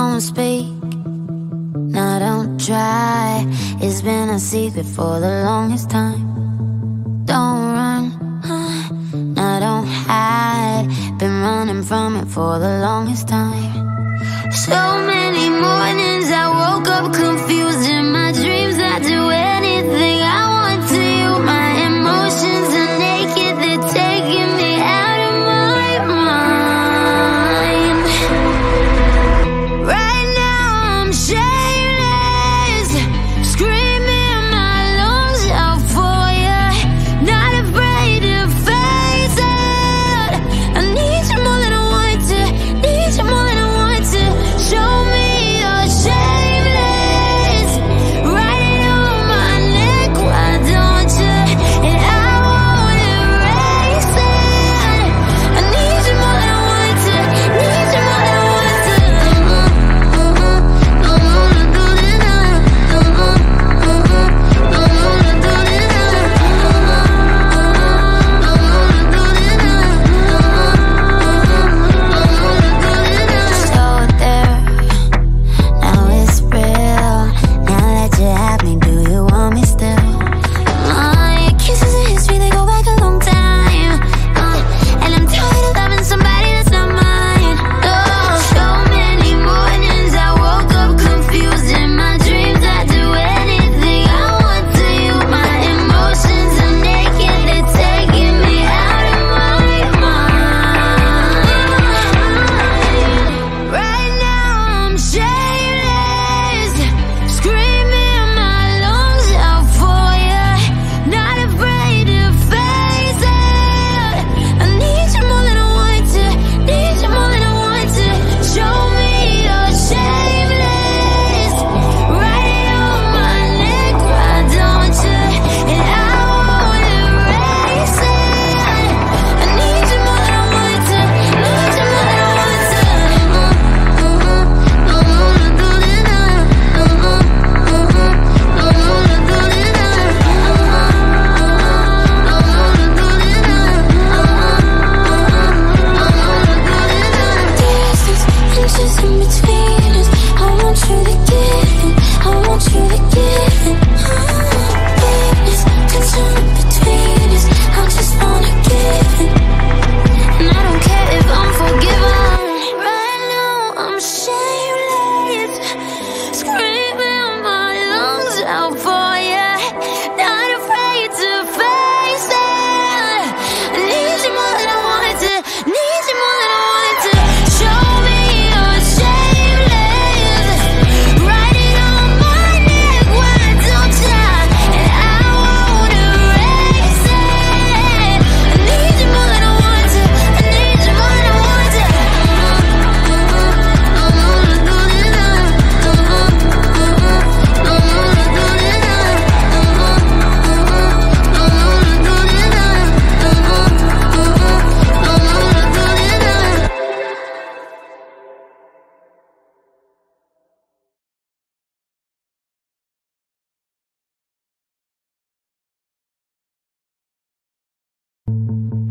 don't speak, now don't try. It's been a secret for the longest time. Don't run, now don't hide. Been running from it for the longest time. So many mornings I woke up confused. In my dreams I do anything I want to you. My emotions are naked, they're taking me out of my mind. Right now I'm shameless, screaming my lungs out for you. Not afraid to face it. I need you more than I want to, need you more than I want to. Show me your shame.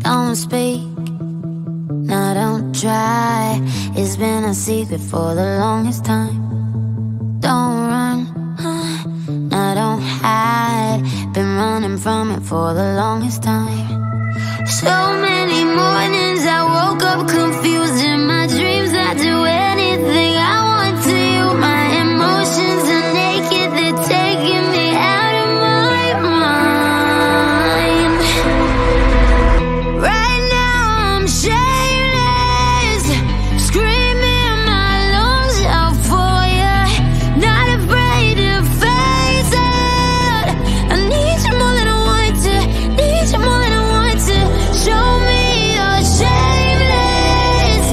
Don't speak, now don't try. It's been a secret for the longest time. Don't run, now don't hide. Been running from it for the longest time. So many mornings I woke up confused. In my dreams I do anything I want to you. My emotions are naked, they're taking me out of my mind. Right now I'm shameless, screaming my lungs out for you. Not afraid to face it. I need you more than I want to, need you more than I want to. Show me you're shameless.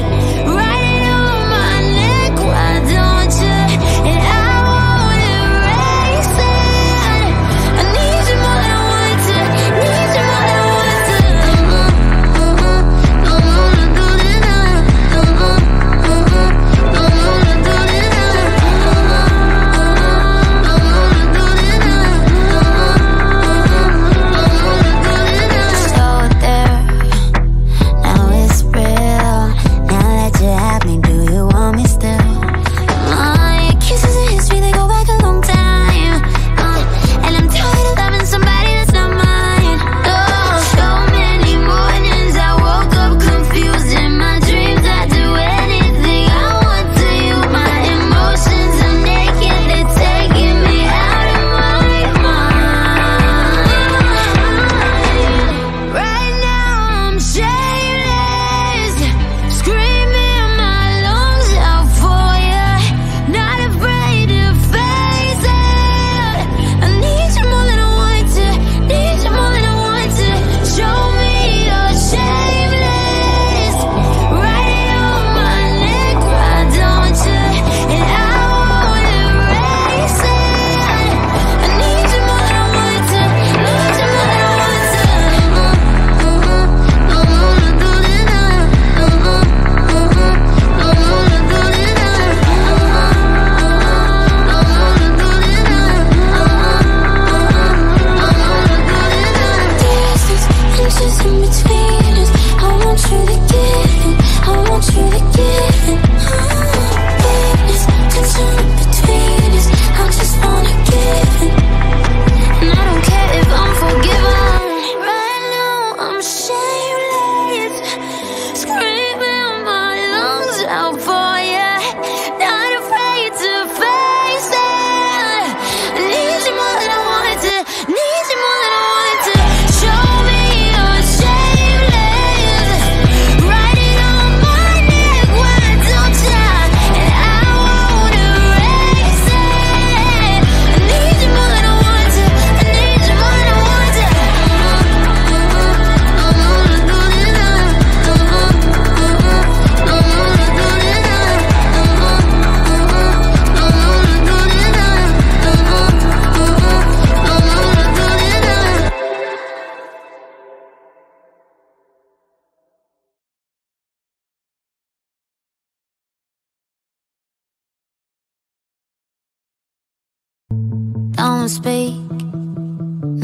don't speak,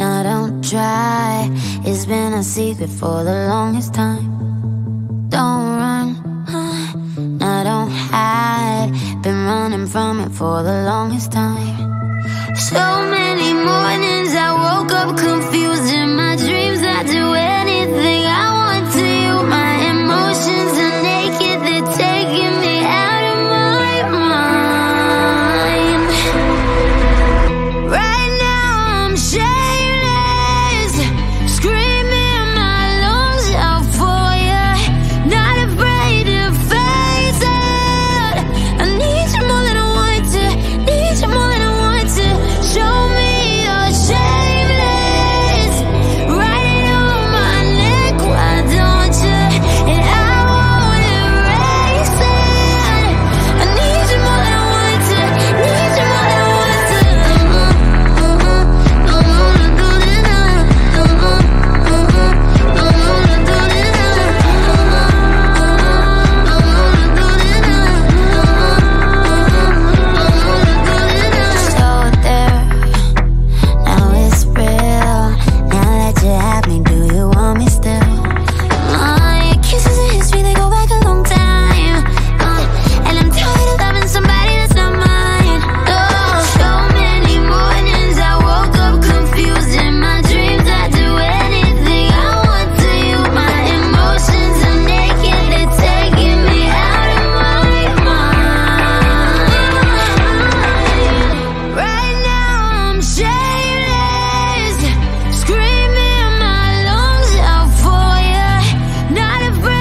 no, don't try. It's been a secret for the longest time. Don't run, no, don't hide. Been running from it for the longest time. So many mornings I woke up confused. In my dreams I do anything I want to you. My emotions are naked, they're taking me out of my mind. Right now I'm shameless, screaming my lungs out for you. Not afraid to face it. I need you more than I want to, need you more than I want to. Show me you're shameless. Write it on my neck, why don't you? And I won't erase it. I need you more than I want to, need you more than I want to. I wanna do this now. I wanna do this now. I wanna do this now. I wanna do this now. So there, now it's real. Now that you have me, do you want me still? My kisses in history, they go back a long time. And I'm tired of loving somebody that's not mine. Oh, so many mornings I woke up confused. In my dreams I do anything I want to you. My emotions are naked, they're taking me out of my mind. Right now I'm shameless, screaming my lungs out for you.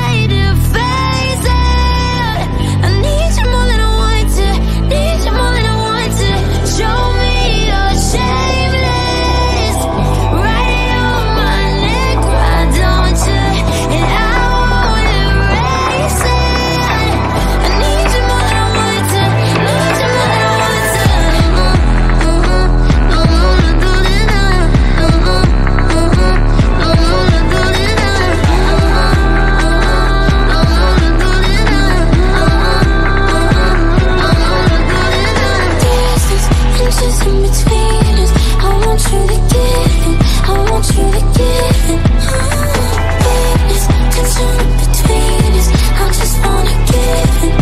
Not afraid to face it. I need you more than I want to, need you more than I want to. Show me you're shameless. Write it on my neck, why don't you? And I won't erase it. I need you more than I want to, need you more than I want to. I wanna do this now. I wanna do this now. I wanna do this now. I wanna do this now. Distance, inches in between us. I want you to get in. I want you to get in. Weakness, tension in between us. I just wanna get in. And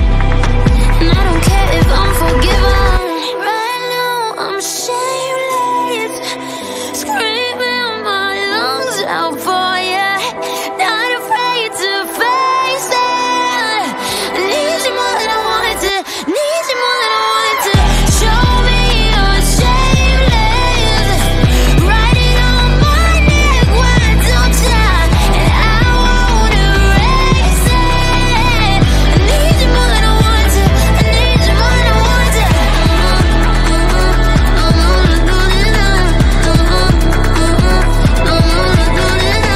I don't care if I'm forgiven. Right now I'm shameless, screaming my lungs out for you. Not afraid to face it. I need you more than I wanted to, need you more than I wanted to. Show me you're shameless. Write it on my neck, why don't you? And I won't erase it. I need you more than I want to, I need you more than I want to. I wanna do this now. I wanna do this now. I wanna do this now. I wanna do this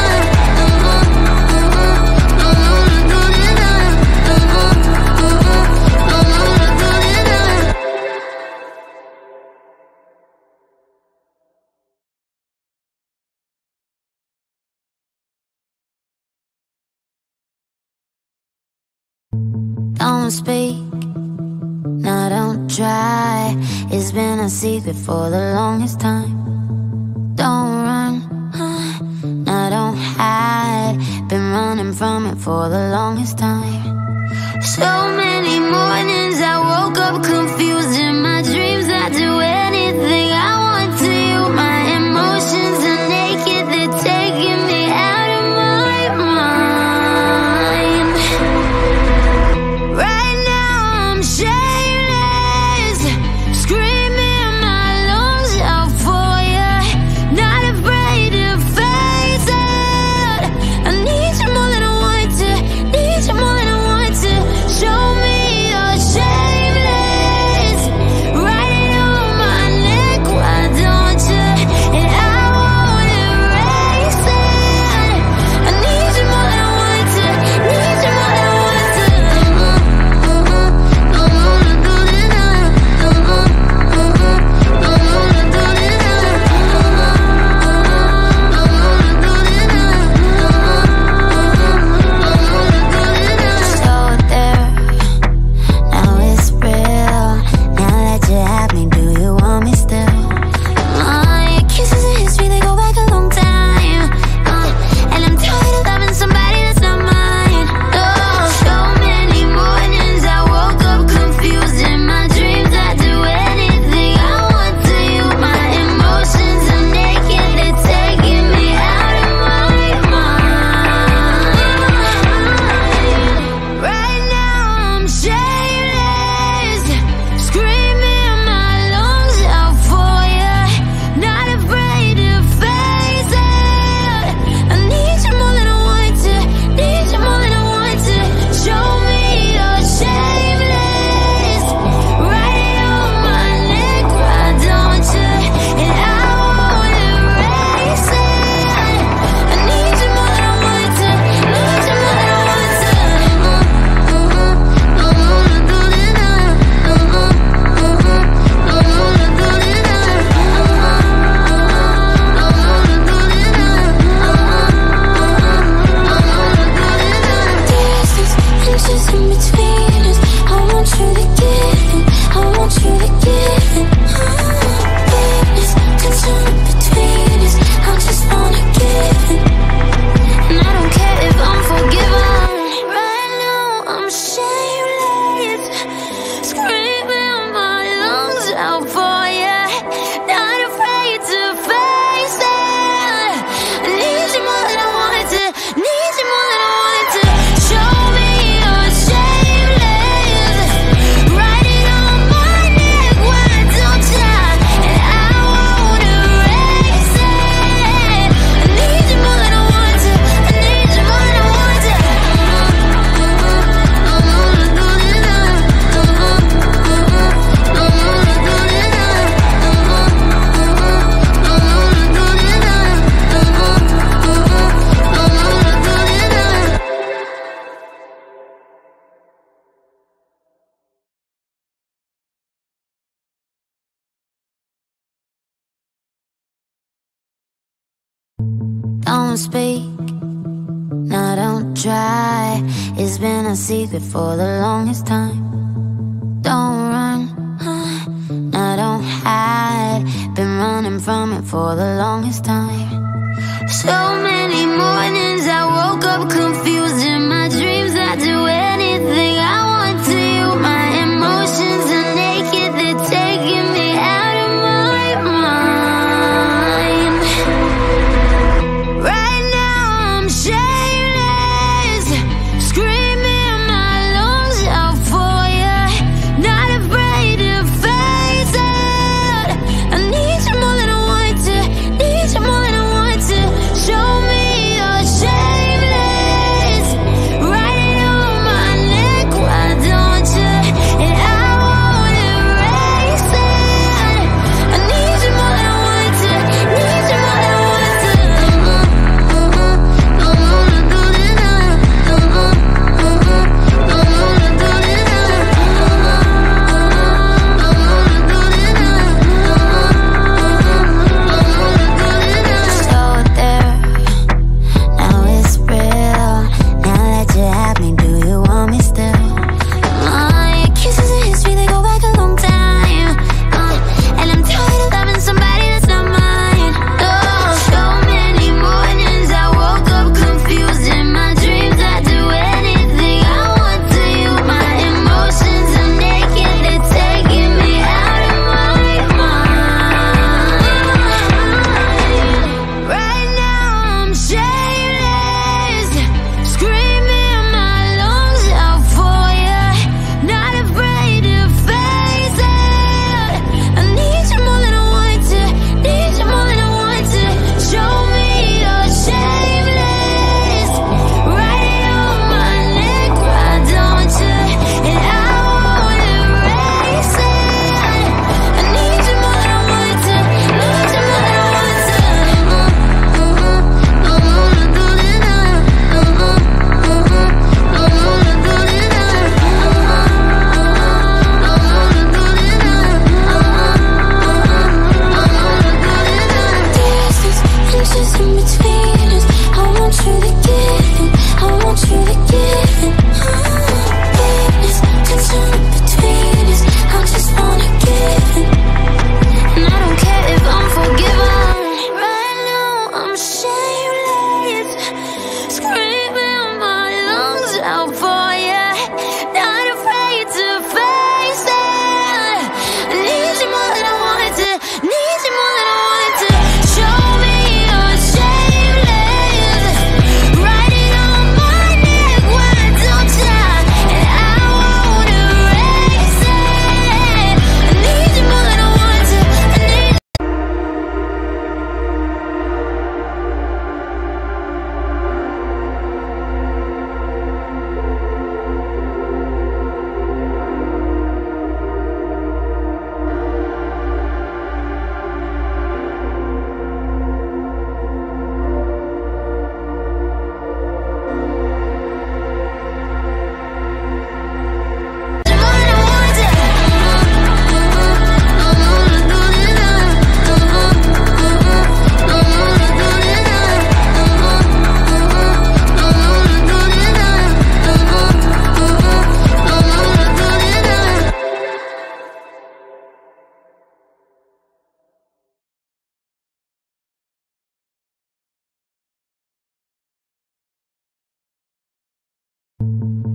now. Don't speak, no, don't try. It's been a secret for the longest time. Don't run, no, don't hide. Been running from it for the longest time. So many mornings I woke up confused. In my dreams I do anything I want to you. My emotions are naked, they're taking me out of my mind. Right now I'm shameless, screaming my lungs out for you. Not afraid to face it. I need you more than I want to, need you more than I want to. Show me you're Don't speak, no, don't try. It's been a secret for the longest time. Don't run, no, don't hide. Been running from it for the longest time. So many mornings I woke up confused. In my dreams I do anything I want to you. My emotions are naked, they're taking me out.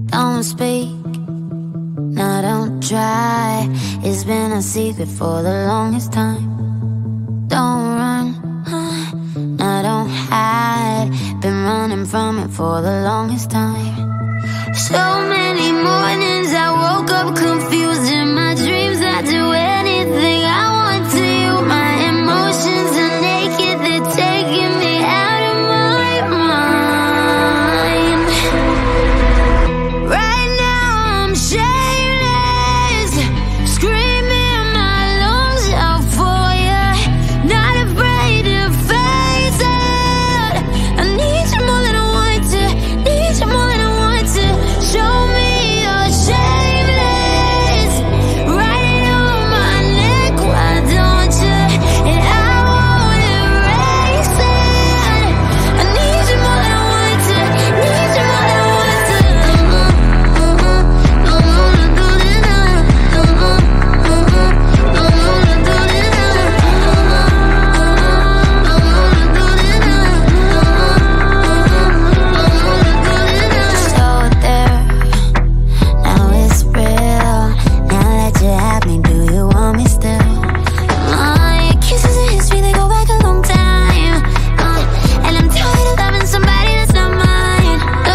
Don't speak, no, don't dry. It's been a secret for the longest time. Don't run, now don't hide. Been running from it for the longest time. So many mornings I woke up confused. In my dreams I do anything I want to you. My emotions are naked, they're taking me out of my mind. Right now I'm shameless, screaming my lungs out for you. Not afraid to face it. I need you more than I want to, need you more than I want to. Show me you're shameless. Write it on my neck, why don't you? And I won't erase it. I need you more than I want to, need you more than I want to. Don't wanna do this now. Don't wanna do this now. Don't wanna do this now. Don't wanna do this now. Just hold it there. Now it's real. Now that you have me, do you want me still? My kisses in history, they go back a long time. And I'm tired of loving somebody that's not mine. Oh, so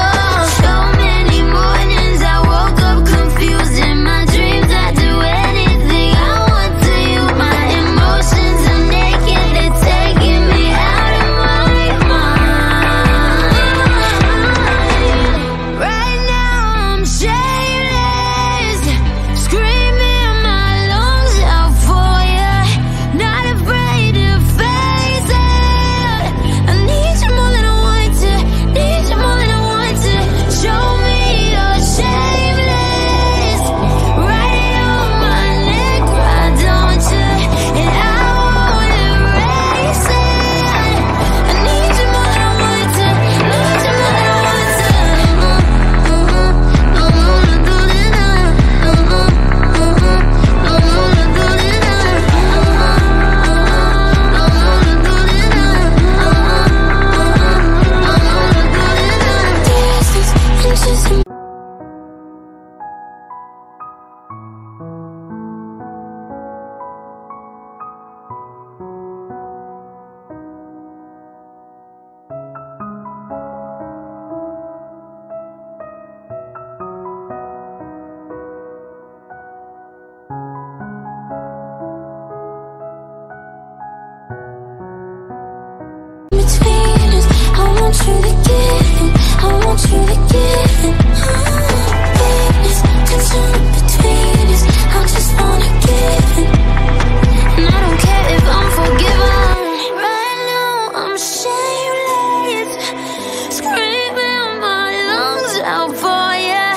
many mornings I woke up confused. In my dreams I do anything I want to you. My emotions are naked, they're taking me out of my mind. Right now I'm shameless, screaming my lungs out for you. Not afraid to face it. I need you more than I want to, need you more than I want to. Show me you're shameless. Write it on my neck, why don't you? And I won't erase it. I need you more than I want to, need you more than I want to. Don't wanna do this now. Don't wanna do this now. Don't wanna do this now. Don't wanna do this now. Distance, anxious and between us, I want you to get it. I want you to get it. Business, concern between us. I just wanna get it. And I don't care if I'm forgiven. Right now I'm shameless, screaming my lungs out for you.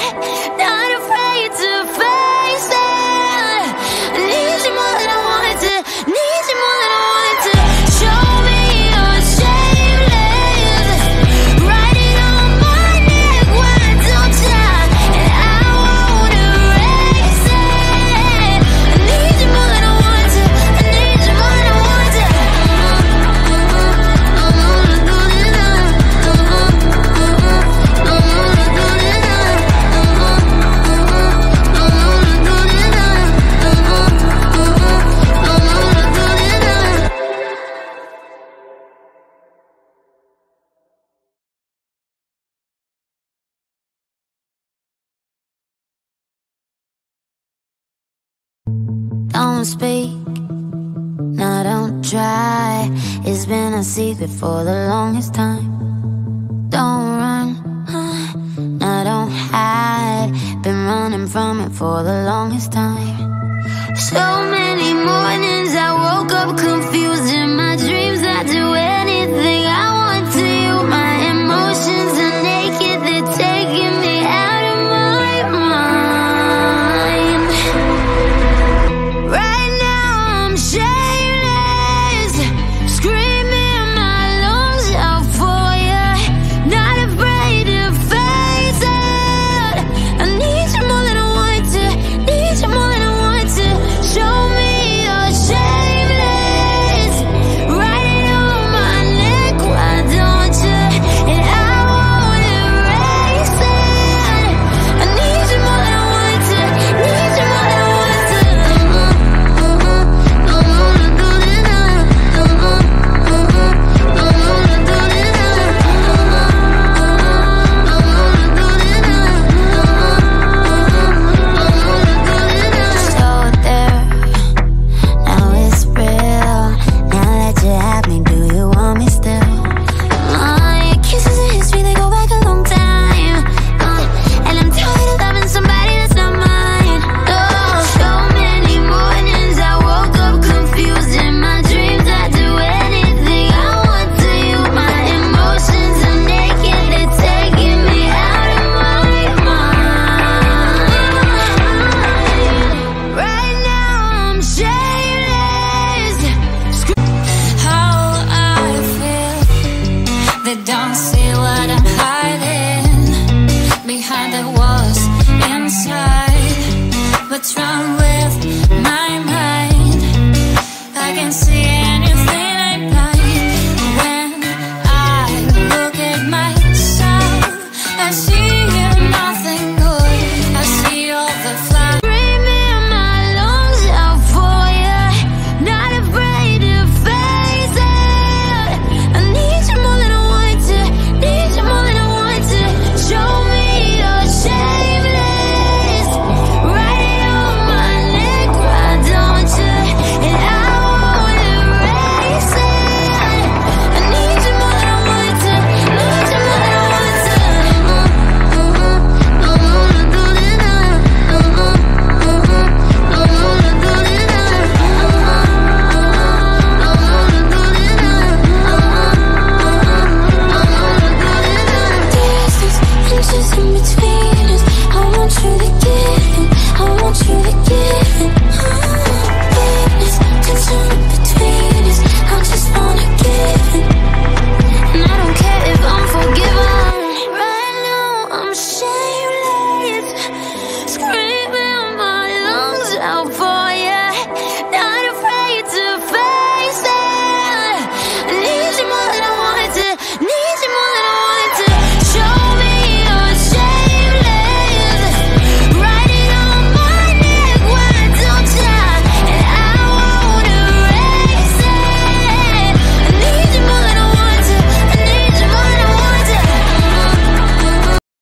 Not afraid to face it. I need you more than I wanted to, need you more than I wanted to. Show me you're shameless. Write it on my neck, why don't you? And I won't erase it. I need you more than I want to, I need you more than I want to. Don't wanna do this now. Don't wanna do this now. Don't wanna do this now. Don't wanna do this now. Don't speak, now don't try. It's been a secret for the longest time. Don't run, now don't hide. Been running from it for the longest time. So